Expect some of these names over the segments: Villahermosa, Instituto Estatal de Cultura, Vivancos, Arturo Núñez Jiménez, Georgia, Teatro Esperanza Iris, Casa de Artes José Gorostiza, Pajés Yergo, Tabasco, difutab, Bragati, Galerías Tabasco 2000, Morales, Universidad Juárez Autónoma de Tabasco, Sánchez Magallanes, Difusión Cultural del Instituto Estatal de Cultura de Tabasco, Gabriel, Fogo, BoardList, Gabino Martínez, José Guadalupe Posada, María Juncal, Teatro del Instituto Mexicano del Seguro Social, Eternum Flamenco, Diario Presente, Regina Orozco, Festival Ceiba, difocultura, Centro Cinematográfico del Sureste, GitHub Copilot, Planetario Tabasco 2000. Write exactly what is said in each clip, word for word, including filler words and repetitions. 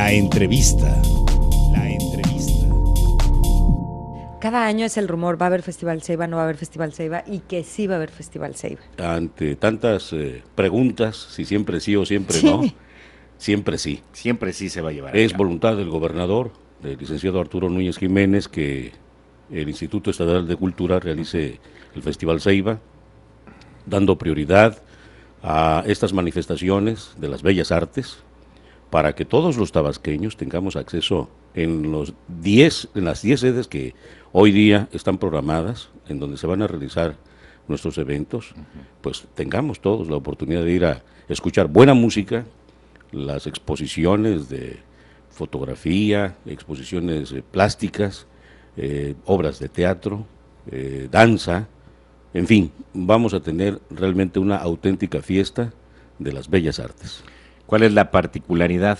La entrevista. La entrevista. Cada año es el rumor, ¿va a haber Festival Ceiba, no va a haber Festival Ceiba? Y que sí va a haber Festival Ceiba. Ante tantas eh, preguntas, si siempre sí o siempre sí. no, siempre sí. Siempre sí se va a llevar. Es acá. Voluntad del gobernador, del licenciado Arturo Núñez Jiménez, que el Instituto Estatal de Cultura realice el Festival Ceiba, dando prioridad a estas manifestaciones de las bellas artes, para que todos los tabasqueños tengamos acceso en los diez, en las diez sedes que hoy día están programadas, en donde se van a realizar nuestros eventos, uh-huh. pues tengamos todos la oportunidad de ir a escuchar buena música, las exposiciones de fotografía, exposiciones eh, plásticas, eh, obras de teatro, eh, danza, en fin, vamos a tener realmente una auténtica fiesta de las bellas artes. ¿Cuál es la particularidad,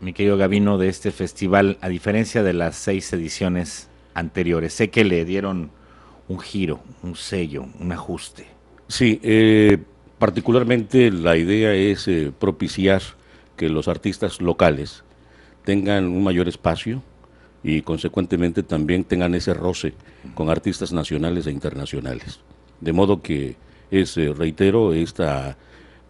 mi querido Gabino, de este festival, a diferencia de las seis ediciones anteriores? Sé que le dieron un giro, un sello, un ajuste. Sí, eh, particularmente la idea es eh, propiciar que los artistas locales tengan un mayor espacio y consecuentemente también tengan ese roce con artistas nacionales e internacionales. De modo que es, eh, reitero, esta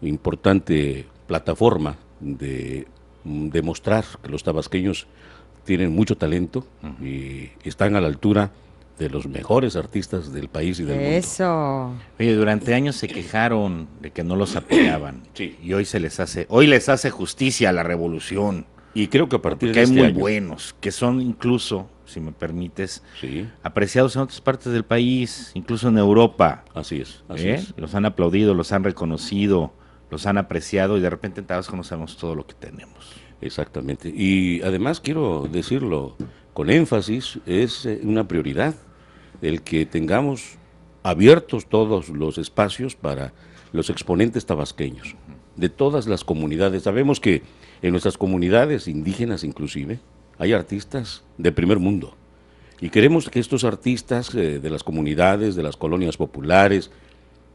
importante plataforma de demostrar que los tabasqueños tienen mucho talento uh-huh. y están a la altura de los mejores artistas del país y del Eso. mundo. Oye, durante años se quejaron de que no los apoyaban sí. y hoy se les hace, hoy les hace justicia a la revolución. Y creo que a partir Porque de este hay muy año. buenos, que son incluso, si me permites, sí. apreciados en otras partes del país, incluso en Europa. Así es, así ¿Eh? es. Los han aplaudido, los han reconocido, los han apreciado, y de repente en Tabasco no sabemos todo lo que tenemos. Exactamente, y además quiero decirlo con énfasis, es una prioridad el que tengamos abiertos todos los espacios para los exponentes tabasqueños, de todas las comunidades. Sabemos que en nuestras comunidades indígenas inclusive hay artistas de primer mundo, y queremos que estos artistas eh, de las comunidades, de las colonias populares,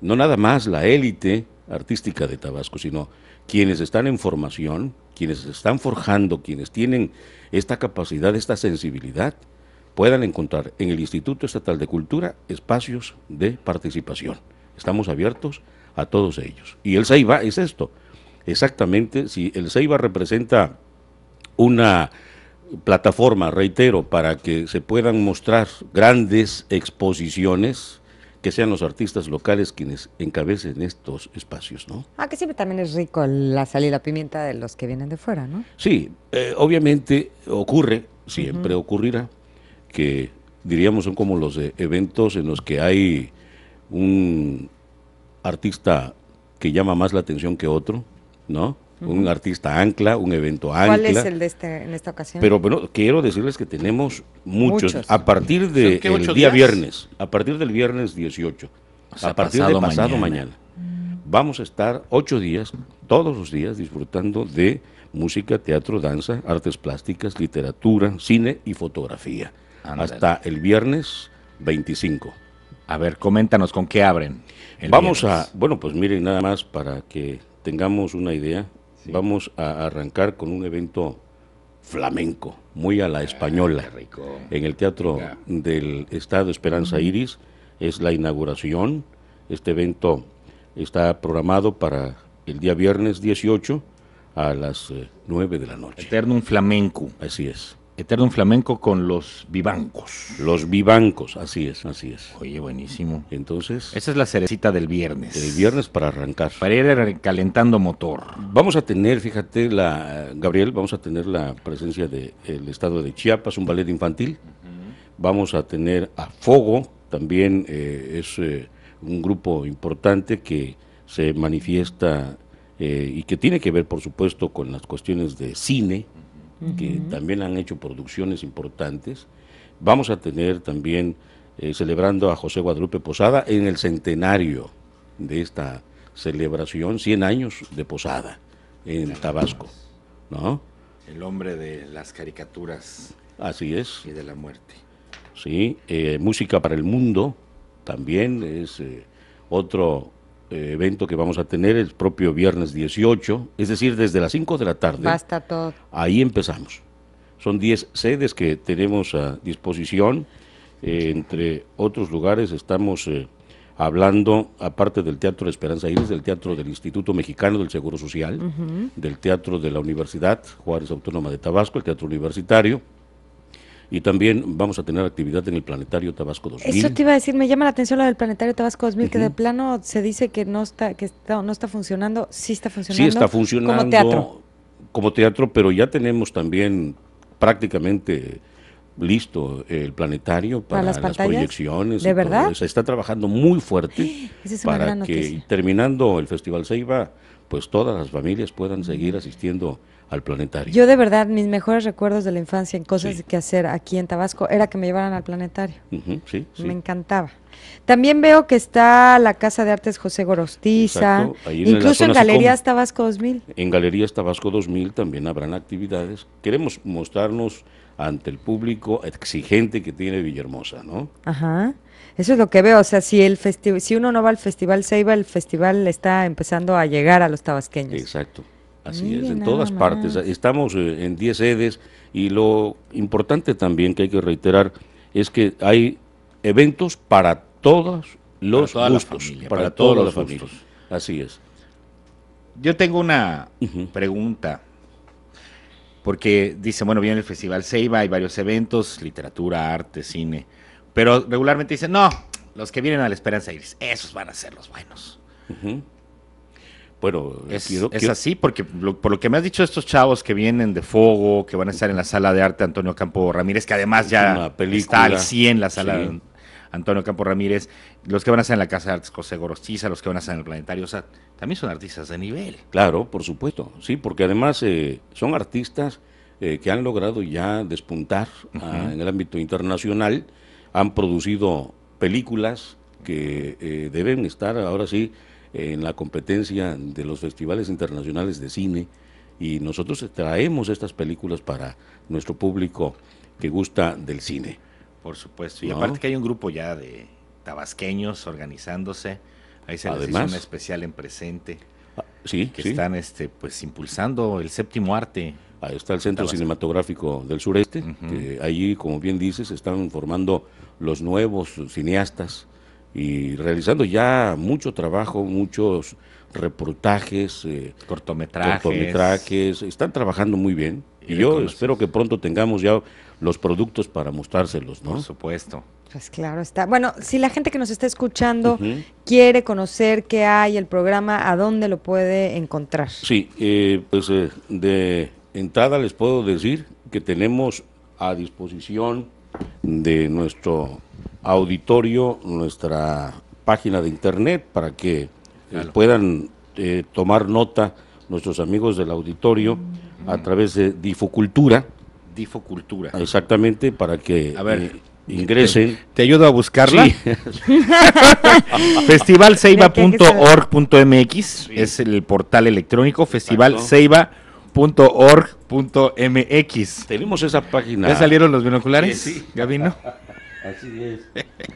no nada más la élite artística de Tabasco, sino quienes están en formación, quienes están forjando, quienes tienen esta capacidad, esta sensibilidad, puedan encontrar en el Instituto Estatal de Cultura espacios de participación. Estamos abiertos a todos ellos. Y el Ceiba es esto. Exactamente, si el Ceiba representa una plataforma, reitero, para que se puedan mostrar grandes exposiciones, que sean los artistas locales quienes encabecen estos espacios, ¿no? Ah, que siempre también es rico la sal y la pimienta de los que vienen de fuera, ¿no? Sí, eh, obviamente ocurre, siempre uh-huh. ocurrirá, que diríamos son como los eh, eventos en los que hay un artista que llama más la atención que otro, ¿no? Uh-huh. Un artista ancla, un evento ancla. ¿Cuál es el de este, en esta ocasión? Pero bueno, quiero decirles que tenemos muchos, muchos. a partir del de día días? viernes, a partir del viernes dieciocho, o sea, a partir del pasado mañana. mañana, vamos a estar ocho días, todos los días, disfrutando de música, teatro, danza, artes plásticas, literatura, cine y fotografía, Andale. hasta el viernes veinticinco. A ver, coméntanos, ¿con qué abren? Vamos viernes? a, bueno, pues miren, nada más para que tengamos una idea. Sí. Vamos a arrancar con un evento flamenco, muy a la española, ah, rico. en el Teatro Venga. del Estado Esperanza Iris. Es la inauguración. Este evento está programado para el día viernes dieciocho a las nueve de la noche. Eternum Flamenco. Así es. Eternum Flamenco con los Vivancos. Los Vivancos, así es, así es. Oye, buenísimo. Entonces, esa es la cerecita del viernes. El viernes para arrancar. Para ir calentando motor. Vamos a tener, fíjate, la Gabriel, vamos a tener la presencia del de, estado de Chiapas, un ballet infantil. Uh-huh. Vamos a tener a Fogo, también eh, es eh, un grupo importante que se manifiesta eh, y que tiene que ver, por supuesto, con las cuestiones de cine, que uh-huh. también han hecho producciones importantes. Vamos a tener también, eh, celebrando a José Guadalupe Posada en el centenario de esta celebración, cien años de Posada en Tabasco, ¿no? El hombre de las caricaturas. Así es. Y de la muerte. Sí, eh, Música para el Mundo también es eh, otro eh, evento que vamos a tener el propio viernes dieciocho, es decir, desde las cinco de la tarde. Basta todo. Ahí empezamos. Son diez sedes que tenemos a disposición. Eh, entre otros lugares estamos eh, hablando, aparte del Teatro Esperanza Iris, del Teatro del Instituto Mexicano del Seguro Social, uh-huh. del Teatro de la Universidad Juárez Autónoma de Tabasco, el Teatro Universitario, y también vamos a tener actividad en el Planetario Tabasco dos mil. Eso te iba a decir, me llama la atención lo del Planetario Tabasco dos mil, uh-huh. que de plano se dice que no está que está, no está funcionando, sí está funcionando. Sí está funcionando como teatro. Como teatro, pero ya tenemos también prácticamente listo el planetario para, ¿Para las, las proyecciones. ¿De verdad? Se está trabajando muy fuerte es para que noticia. Terminando el Festival Ceiba, pues todas las familias puedan seguir asistiendo al planetario. Yo de verdad, mis mejores recuerdos de la infancia en cosas sí. que hacer aquí en Tabasco era que me llevaran al planetario. Uh-huh, sí, sí. Me encantaba. También veo que está la Casa de Artes José Gorostiza, incluso en, en Galerías Tabasco dos mil. En Galerías Tabasco dos mil también habrán actividades. Queremos mostrarnos ante el público exigente que tiene Villahermosa, ¿no? Ajá. Eso es lo que veo, o sea, si el festi si uno no va al Festival Ceiba, el festival está empezando a llegar a los tabasqueños. Exacto. Así Miren, es, en todas mamá. partes. Estamos eh, en diez sedes y lo importante también que hay que reiterar es que hay eventos para todos los para gustos, familia, para, para todos, todos los gustos. Familia. Así es. Yo tengo una uh-huh. pregunta, porque dicen, bueno, viene el Festival Ceiba, hay varios eventos, literatura, arte, cine, pero regularmente dicen, no, los que vienen a la Esperanza Iris, esos van a ser los buenos. Uh-huh. Bueno, es, quiero, es quiero... así, porque lo, por lo que me has dicho estos chavos que vienen de Fogo, que van a estar en la sala de arte Antonio Campo Ramírez, que además ya está al cien la sala sí. de Antonio Campo Ramírez, los que van a estar en la Casa de Artes José Gorostiza, los que van a estar en el Planetario, o sea, también son artistas de nivel. Claro, por supuesto, sí, porque además eh, son artistas eh, que han logrado ya despuntar uh-huh. a, en el ámbito internacional, han producido películas que eh, deben estar ahora sí en la competencia de los festivales internacionales de cine, y nosotros traemos estas películas para nuestro público que gusta del cine. Por supuesto, y ¿no? aparte que hay un grupo ya de tabasqueños organizándose, ahí se Además, les hizo una especial en presente, ah, sí, que sí. están este pues impulsando el séptimo arte. Ahí está el Centro Cinematográfico del Sureste, uh-huh. que allí, como bien dices, están formando los nuevos cineastas, y realizando ya mucho trabajo, muchos reportajes, eh, cortometrajes. cortometrajes, están trabajando muy bien, y, y yo espero que pronto tengamos ya los productos para mostrárselos, ¿no? Por supuesto. Pues claro está. Bueno, si la gente que nos está escuchando uh-huh. quiere conocer qué hay, el programa, ¿a dónde lo puede encontrar? Sí, eh, pues eh, de entrada les puedo decir que tenemos a disposición de nuestro auditorio nuestra página de internet para que claro. puedan eh, tomar nota nuestros amigos del auditorio mm. a través de difocultura difocultura exactamente para que a ver, eh, ingresen te, te ayudo a buscarla sí. festival ceiba punto org punto m x sí. es el portal electrónico festival ceiba punto org punto m x. Tenemos esa página. ¿Ya salieron los binoculares? Sí, sí. Gabino. Así es,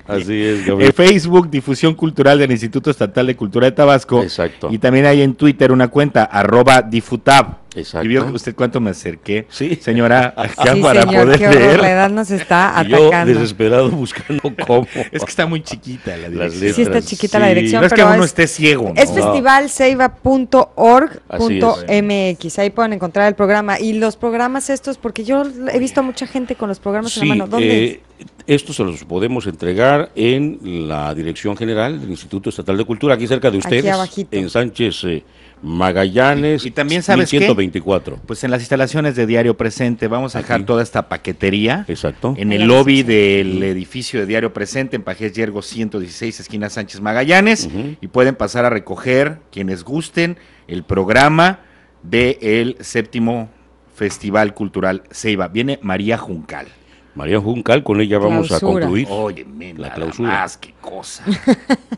así es. En Facebook, Difusión Cultural del Instituto Estatal de Cultura de Tabasco. Exacto. Y también hay en Twitter una cuenta, arroba difutab. Exacto. ¿Y vio usted cuánto me acerqué, sí. señora? Sí, para señor, poder qué horror, leer. La edad nos está atacando. Yo desesperado buscando cómo. Es que está muy chiquita la dirección. Sí, está chiquita sí. la dirección. No es pero que uno es, esté ciego. ¿No? Es no. festival ceiba punto org punto m x. Ahí pueden encontrar el programa. Y los programas estos, porque yo he visto a mucha gente con los programas sí, en la mano. ¿Dónde eh, es? Estos se los podemos entregar en la Dirección General del Instituto Estatal de Cultura, aquí cerca de ustedes, en Sánchez eh, Magallanes, y, y también sabes mil ciento veinticuatro. ¿Qué? Pues en las instalaciones de Diario Presente vamos a aquí. Dejar toda esta paquetería Exacto. en el lobby del edificio de Diario Presente, en Pajés Yergo ciento dieciséis, esquina Sánchez Magallanes, uh-huh. y pueden pasar a recoger, quienes gusten, el programa del séptimo Festival Cultural Ceiba. Viene María Juncal. María Juncal, con ella vamos clausura. a concluir Oye, men, la clausura. Más, qué cosa.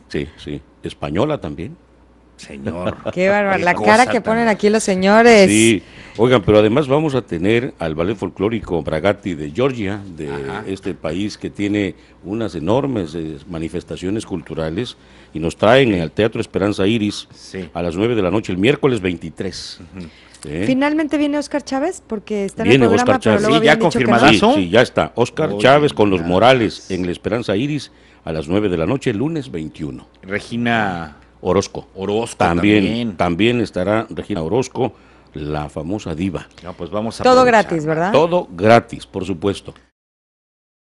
Sí, sí. Española también. Señor. Qué bárbaro. La cara que también. Ponen aquí los señores. Sí, Oigan, pero además vamos a tener al ballet folclórico Bragati de Georgia, de Ajá. este país que tiene unas enormes eh, manifestaciones culturales, y nos traen sí. al Teatro Esperanza Iris sí. a las nueve de la noche, el miércoles veintitrés. Uh-huh. ¿Eh? Finalmente viene Óscar Chávez, porque está en viene el programa, Oscar Chávez. Pero luego sí, ya confirmadazo. No. Sí, sí, ya está. Óscar Oye, Chávez con los Morales en la Esperanza Iris a las nueve de la noche, lunes veintiuno. Regina Orozco. Orozco también. También, también estará Regina Orozco, la famosa diva. No, pues vamos a Todo aprovechar. gratis, ¿verdad? Todo gratis, por supuesto.